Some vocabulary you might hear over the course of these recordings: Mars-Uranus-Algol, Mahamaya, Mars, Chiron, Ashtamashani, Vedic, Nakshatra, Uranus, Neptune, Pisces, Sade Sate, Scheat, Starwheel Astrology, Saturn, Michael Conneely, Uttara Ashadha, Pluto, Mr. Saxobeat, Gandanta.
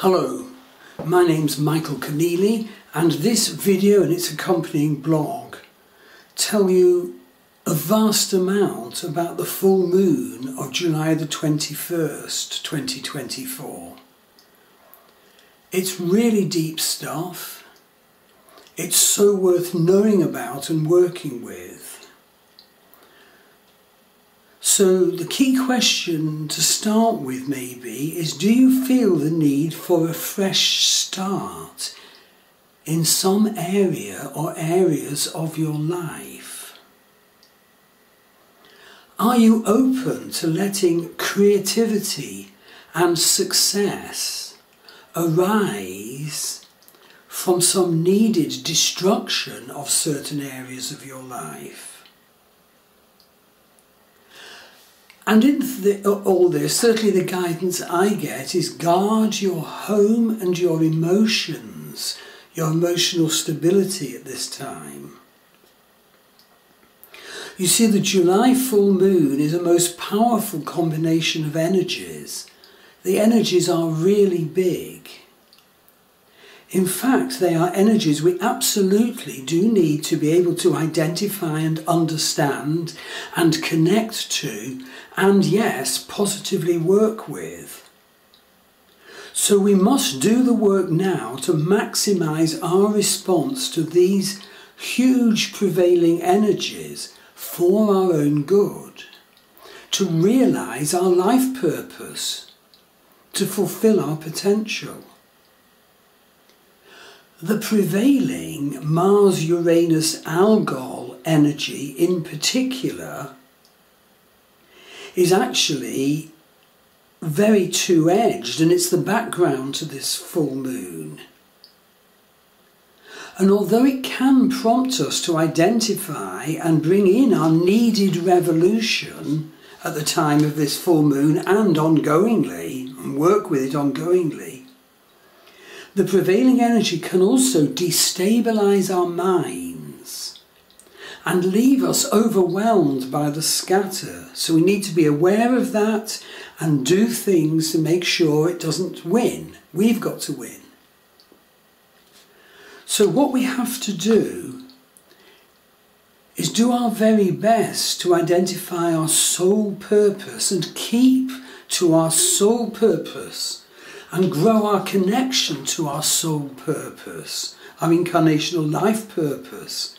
Hello, my name's Michael Conneely, and this video and its accompanying blog tell you a vast amount about the full moon of July the 21st, 2024. It's really deep stuff. It's so worth knowing about and working with. So the key question to start with maybe is, do you feel the need for a fresh start in some area or areas of your life? Are you open to letting creativity and success arise from some needed destruction of certain areas of your life? And in all this, certainly the guidance I get is guard your home and your emotions, your emotional stability at this time. You see, the July full moon is a most powerful combination of energies. The energies are really big. In fact, they are energies we absolutely do need to be able to identify and understand and connect to, and yes, positively work with. So we must do the work now to maximize our response to these huge prevailing energies for our own good, to realize our life purpose, to fulfill our potential. The prevailing Mars-Uranus-Algol energy in particular is actually very two-edged, and it's the background to this full moon. And although it can prompt us to identify and bring in our needed revolution at the time of this full moon and ongoingly, and work with it ongoingly, the prevailing energy can also destabilize our minds and leave us overwhelmed by the scatter. So we need to be aware of that and do things to make sure it doesn't win. We've got to win. So what we have to do is do our very best to identify our soul purpose and keep to our soul purpose and grow our connection to our soul purpose, our incarnational life purpose,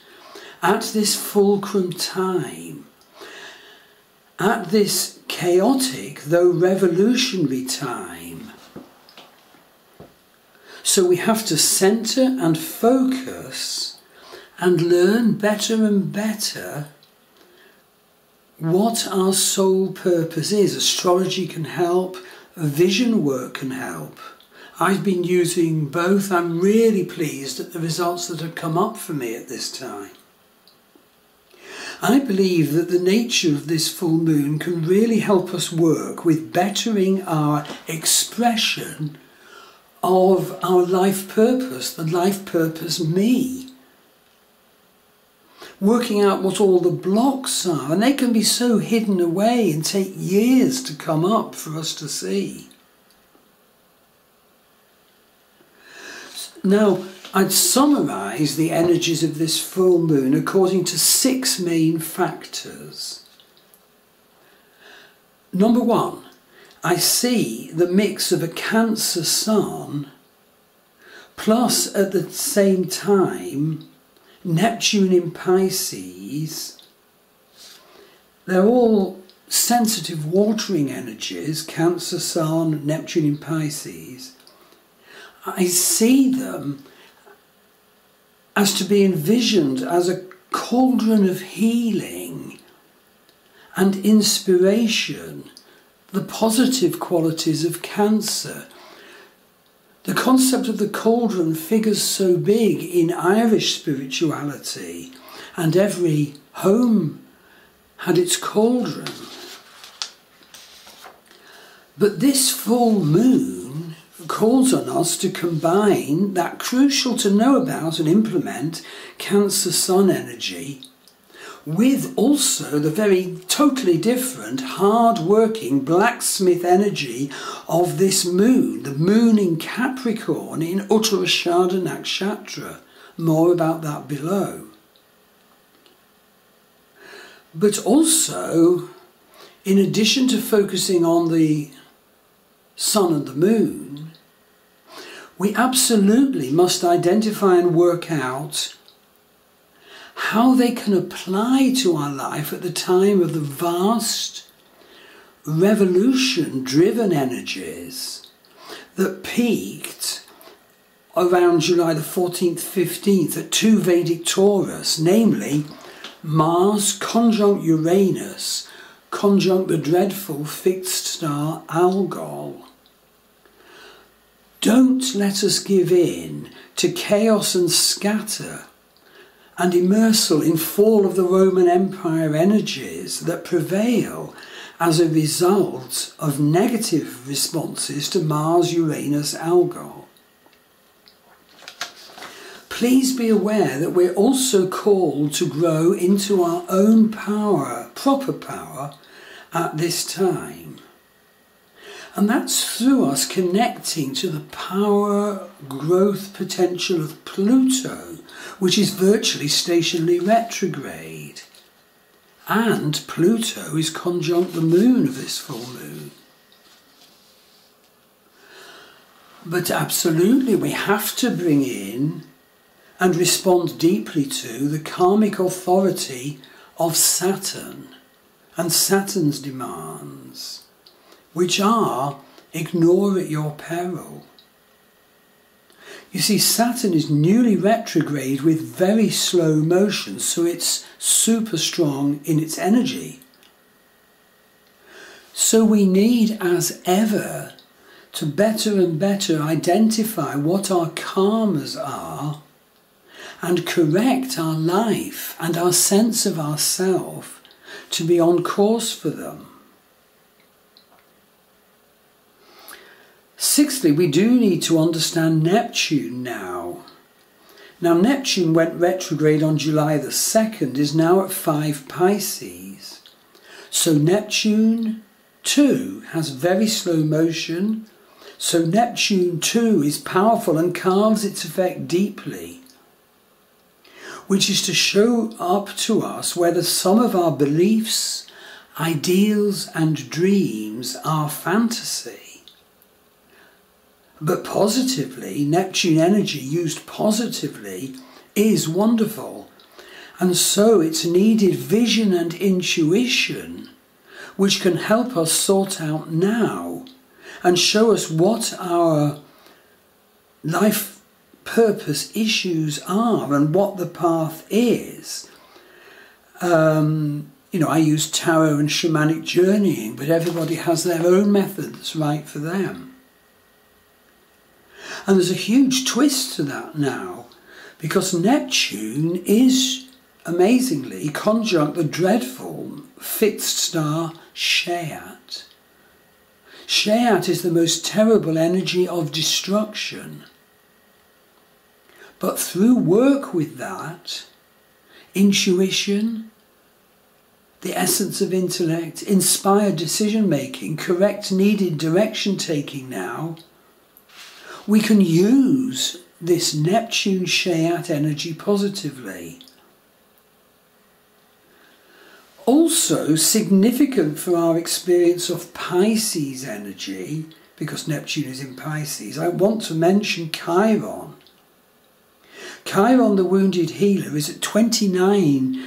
at this fulcrum time, at this chaotic though revolutionary time. So we have to centre and focus and learn better and better what our soul purpose is. Astrology can help. Vision work can help. I've been using both. I'm really pleased at the results that have come up for me at this time. I believe that the nature of this full moon can really help us work with bettering our expression of our life purpose, the life purpose me. Working out what all the blocks are, and they can be so hidden away and take years to come up for us to see. Now, I'd summarise the energies of this full moon according to six main factors. Number one, I see the mix of a Cancer sun plus at the same time Neptune in Pisces. They're all sensitive watering energies, Cancer, Sun, Neptune in Pisces. I see them as to be envisioned as a cauldron of healing and inspiration, the positive qualities of Cancer. The concept of the cauldron figures so big in Irish spirituality, and every home had its cauldron. But this full moon calls on us to combine that crucial to know about and implement Cancer Sun energy with also the very totally different hard-working blacksmith energy of this moon, the moon in Capricorn in Uttara Ashadha Nakshatra. More about that below. But also, in addition to focusing on the sun and the moon, we absolutely must identify and work out how they can apply to our life at the time of the vast revolution-driven energies that peaked around July the 14th, 15th at 2 Vedic Taurus, namely Mars conjunct Uranus, conjunct the dreadful fixed star Algol. Don't let us give in to chaos and scatter and immersal in fall of the Roman Empire energies that prevail as a result of negative responses to Mars-Uranus-Algol. Please be aware that we're also called to grow into our own power, proper power, at this time. And that's through us connecting to the power growth potential of Pluto, which is virtually stationary retrograde. And Pluto is conjunct the moon of this full moon. But absolutely we have to bring in and respond deeply to the karmic authority of Saturn and Saturn's demands, which are, ignore at your peril. You see, Saturn is newly retrograde with very slow motion, so it's super strong in its energy. So we need, as ever, to better and better identify what our karmas are and correct our life and our sense of ourself to be on course for them. Sixthly, we do need to understand Neptune now. Now, Neptune went retrograde on July the 2nd, is now at 5 Pisces. So Neptune too has very slow motion. So Neptune too is powerful and carves its effect deeply, which is to show up to us whether some of our beliefs, ideals and dreams are fantasy. But positively, Neptune energy used positively is wonderful. And so it's needed vision and intuition, which can help us sort out now and show us what our life purpose issues are and what the path is. I use tarot and shamanic journeying, but everybody has their own method that's right for them. And there's a huge twist to that now, because Neptune is amazingly conjunct the dreadful fixed star Scheat. Scheat is the most terrible energy of destruction. But through work with that, intuition, the essence of intellect, inspired decision-making, correct needed direction-taking now, we can use this Neptune-Scheat energy positively. Also significant for our experience of Pisces energy, because Neptune is in Pisces, I want to mention Chiron. Chiron, the wounded healer, is at 29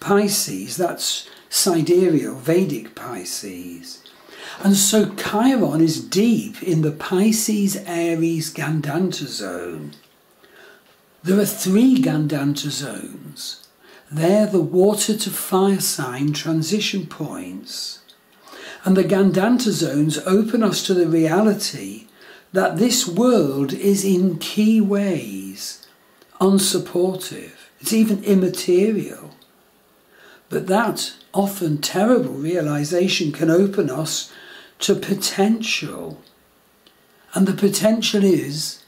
Pisces, that's sidereal, Vedic Pisces. And so Chiron is deep in the Pisces-Aries Gandanta zone. There are 3 Gandanta zones. They're the water to fire sign transition points. And the Gandanta zones open us to the reality that this world is in key ways unsupportive, it's even immaterial. But that often terrible realization can open us to potential. And the potential is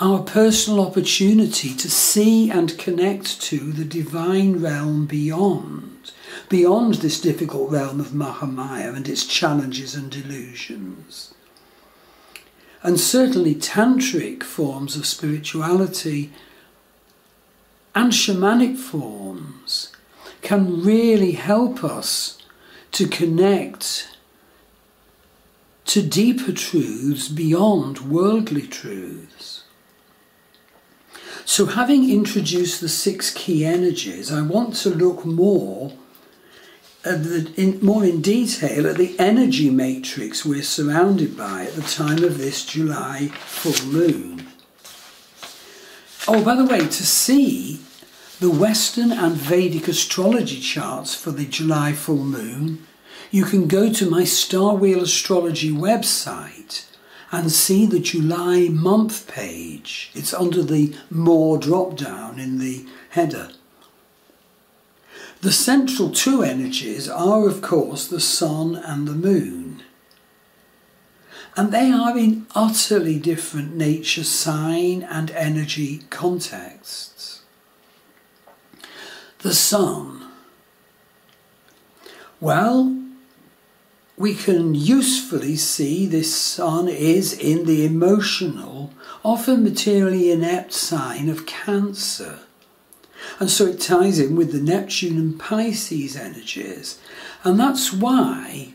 our personal opportunity to see and connect to the divine realm beyond this difficult realm of Mahamaya and its challenges and delusions. And certainly tantric forms of spirituality and shamanic forms can really help us to connect to deeper truths beyond worldly truths. So having introduced the six key energies, I want to look more in detail at the energy matrix we're surrounded by at the time of this July full moon. Oh, by the way, to see the Western and Vedic astrology charts for the July full moon, you can go to my Starwheel Astrology website and see the July month page. It's under the More drop-down in the header. The central two energies are, of course, the Sun and the Moon. And they are in utterly different nature, sign and energy contexts. The Sun. Well, we can usefully see this Sun is in the emotional, often materially inept sign of Cancer. And so it ties in with the Neptune and Pisces energies. And that's why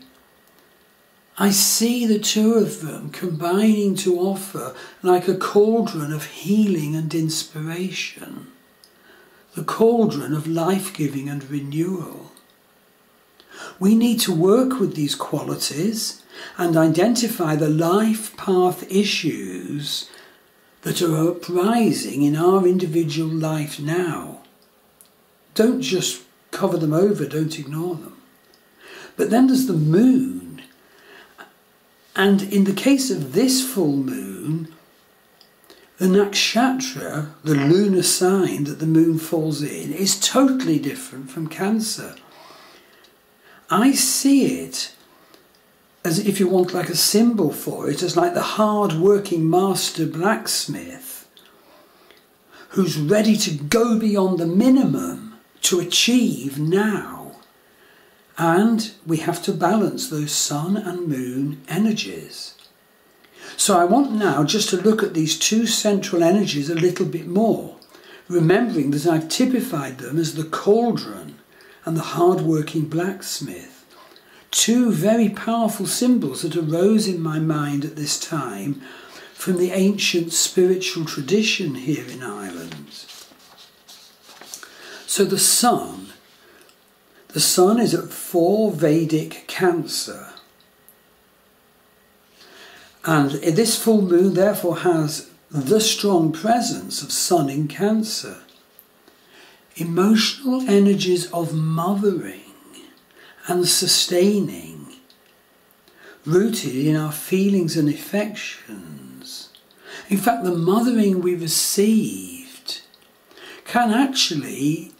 I see the two of them combining to offer like a cauldron of healing and inspiration. The cauldron of life-giving and renewal. We need to work with these qualities and identify the life path issues that are uprising in our individual life now. Don't just cover them over, don't ignore them. But then there's the moon. And in the case of this full moon, the nakshatra, the lunar sign that the moon falls in, is totally different from Cancer. I see it as, if you want, like a symbol for it, as like the hard-working master blacksmith who's ready to go beyond the minimum to achieve now. And we have to balance those Sun and Moon energies. So I want now just to look at these two central energies a little bit more, remembering that I've typified them as the cauldron and the hard-working blacksmith. Two very powerful symbols that arose in my mind at this time from the ancient spiritual tradition here in Ireland. So the Sun is at 4 Vedic Cancer. And this full moon therefore has the strong presence of Sun in Cancer. Emotional energies of mothering and sustaining, rooted in our feelings and affections. In fact, the mothering we received can actually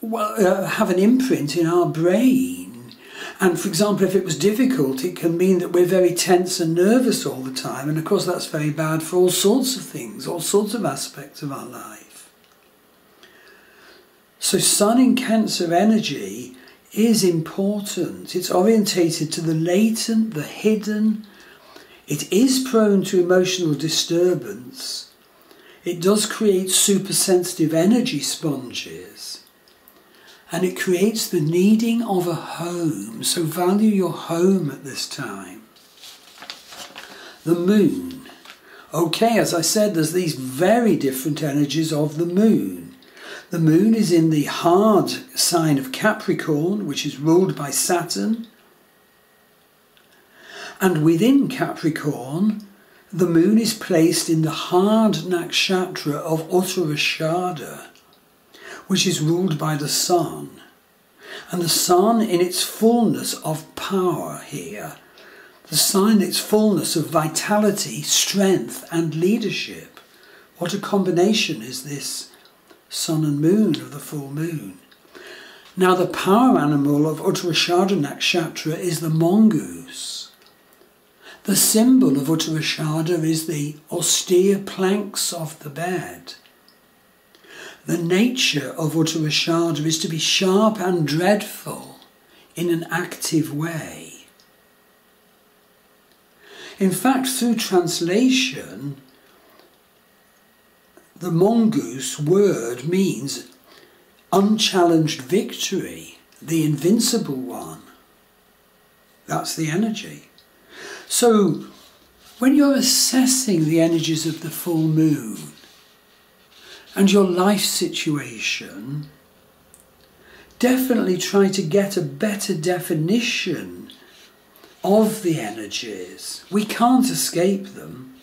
have an imprint in our brain. And for example, if it was difficult, it can mean that we're very tense and nervous all the time. And of course, that's very bad for all sorts of things, all sorts of aspects of our life. So Sun in Cancer energy is important. It's orientated to the latent, the hidden. It is prone to emotional disturbance. It does create supersensitive energy sponges. And it creates the needing of a home. So value your home at this time. The Moon. Okay, as I said, there's these very different energies of the Moon. The Moon is in the hard sign of Capricorn, which is ruled by Saturn. And within Capricorn, the Moon is placed in the hard nakshatra of Uttara Ashadha, which is ruled by the Sun. And the Sun in its fullness of power here. The Sun in its fullness of vitality, strength and leadership. What a combination is this Sun and Moon of the full moon. Now the power animal of Uttara Ashadha nakshatra is the mongoose. The symbol of Uttara Ashadha is the austere planks of the bed. The nature of Uttara Ashadha is to be sharp and dreadful in an active way. In fact, through translation, the mongoose word means unchallenged victory, the invincible one. That's the energy. So, when you're assessing the energies of the full moon and your life situation, definitely try to get a better definition of the energies. We can't escape them.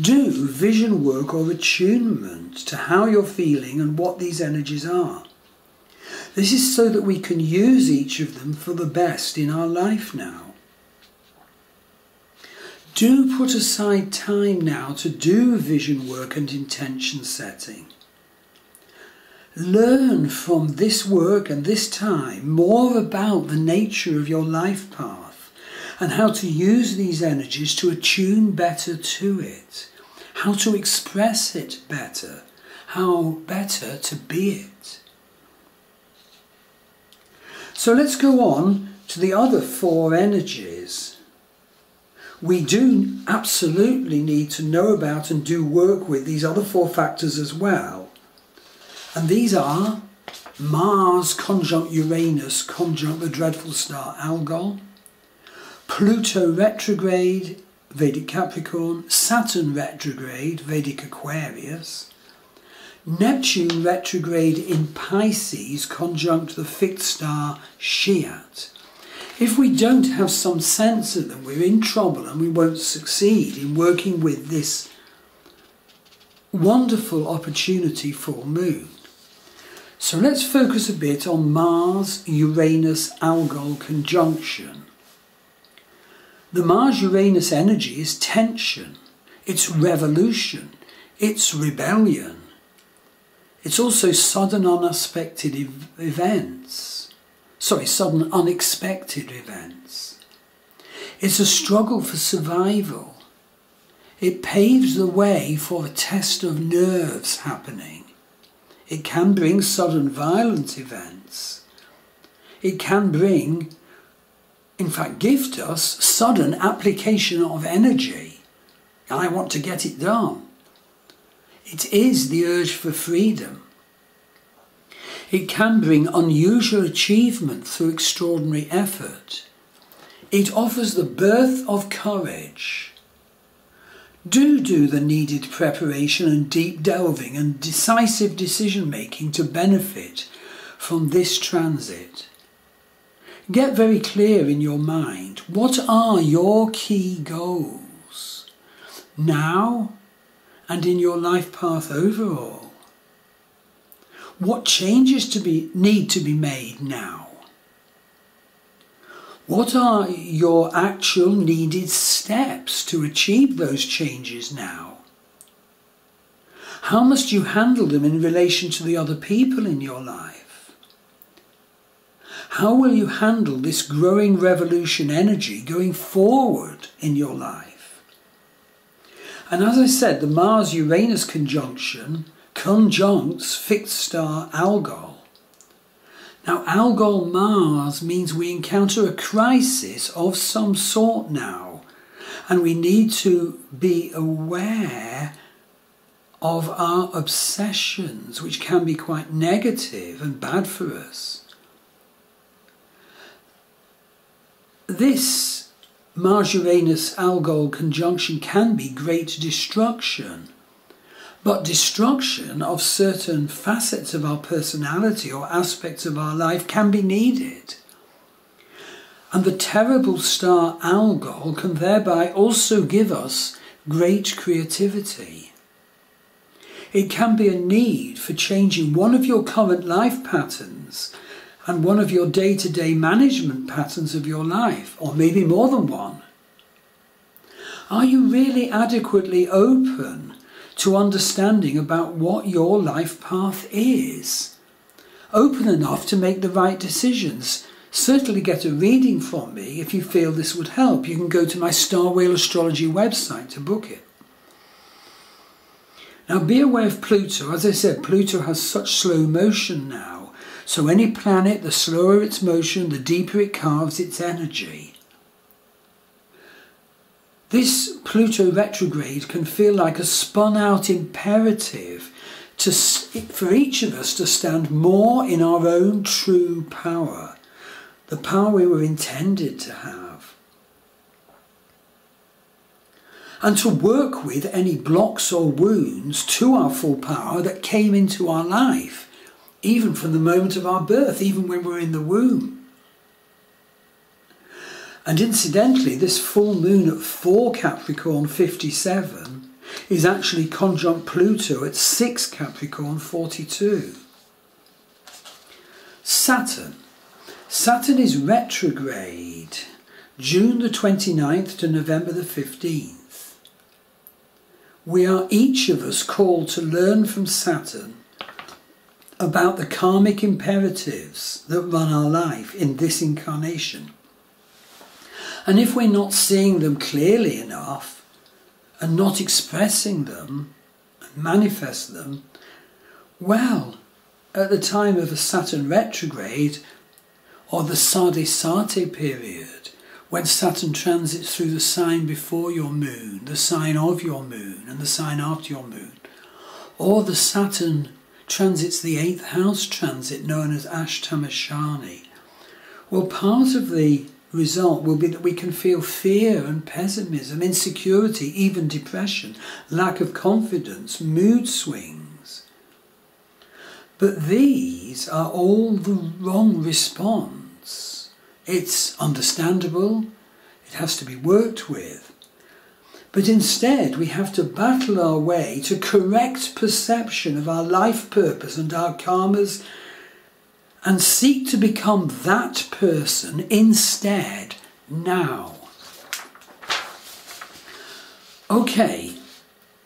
Do vision work or attunement to how you're feeling and what these energies are. This is so that we can use each of them for the best in our life now. Do put aside time now to do vision work and intention setting. Learn from this work and this time more about the nature of your life path and how to use these energies to attune better to it, how to express it better, how better to be it. So let's go on to the other four energies. We do absolutely need to know about and do work with these other four factors as well. And these are Mars conjunct Uranus conjunct the dreadful star Algol, Pluto retrograde, Vedic Capricorn, Saturn retrograde, Vedic Aquarius, Neptune retrograde in Pisces, conjunct the fixed star Scheat. If we don't have some sense of them, we're in trouble and we won't succeed in working with this wonderful opportunity full moon. So let's focus a bit on Mars-Uranus-Algol conjunction. The Mars-Uranus energy is tension, it's revolution, it's rebellion. It's also sudden unexpected events. It's a struggle for survival. It paves the way for a test of nerves happening. It can bring sudden violent events. It can bring, in fact, gift us sudden application of energy. I want to get it done. It is the urge for freedom. It can bring unusual achievement through extraordinary effort. It offers the birth of courage. Do the needed preparation and deep delving and decisive decision making to benefit from this transit. Get very clear in your mind, what are your key goals now and in your life path overall? What changes need to be made now? What are your actual needed steps to achieve those changes now? How must you handle them in relation to the other people in your life? How will you handle this growing revolution energy going forward in your life? And as I said, the Mars-Uranus conjunction conjuncts fixed star Algol. Now, Algol-Mars means we encounter a crisis of some sort now, and we need to be aware of our obsessions, which can be quite negative and bad for us. This Mars-Uranus-Algol conjunction can be great destruction, but destruction of certain facets of our personality or aspects of our life can be needed. And the terrible star Algol can thereby also give us great creativity. It can be a need for changing one of your current life patterns and one of your day-to-day management patterns of your life, or maybe more than one. Are you really adequately open to understanding about what your life path is? Open enough to make the right decisions, certainly get a reading from me if you feel this would help. You can go to my Starwheel Astrology website to book it. Now be aware of Pluto. As I said, Pluto has such slow motion now. So any planet, the slower its motion, the deeper it carves its energy. This Pluto retrograde can feel like a spun-out imperative for each of us to stand more in our own true power, the power we were intended to have, and to work with any blocks or wounds to our full power that came into our life, even from the moment of our birth, even when we're in the womb. And incidentally, this full moon at 4 Capricorn 57 is actually conjunct Pluto at 6 Capricorn 42. Saturn. Saturn is retrograde, June the 29th to November the 15th. We are each of us called to learn from Saturn about the karmic imperatives that run our life in this incarnation. And if we're not seeing them clearly enough, and not expressing them, and manifest them, well, at the time of a Saturn retrograde, or the Sade Sate period, when Saturn transits through the sign before your moon, the sign of your moon, and the sign after your moon, or the Saturn transits the 8th house transit, known as Ashtamashani, well, part of the result will be that we can feel fear and pessimism, insecurity, even depression, lack of confidence, mood swings. But these are all the wrong response. It's understandable, it has to be worked with. But instead, we have to battle our way to correct perception of our life purpose and our karmas, and seek to become that person instead now. Okay,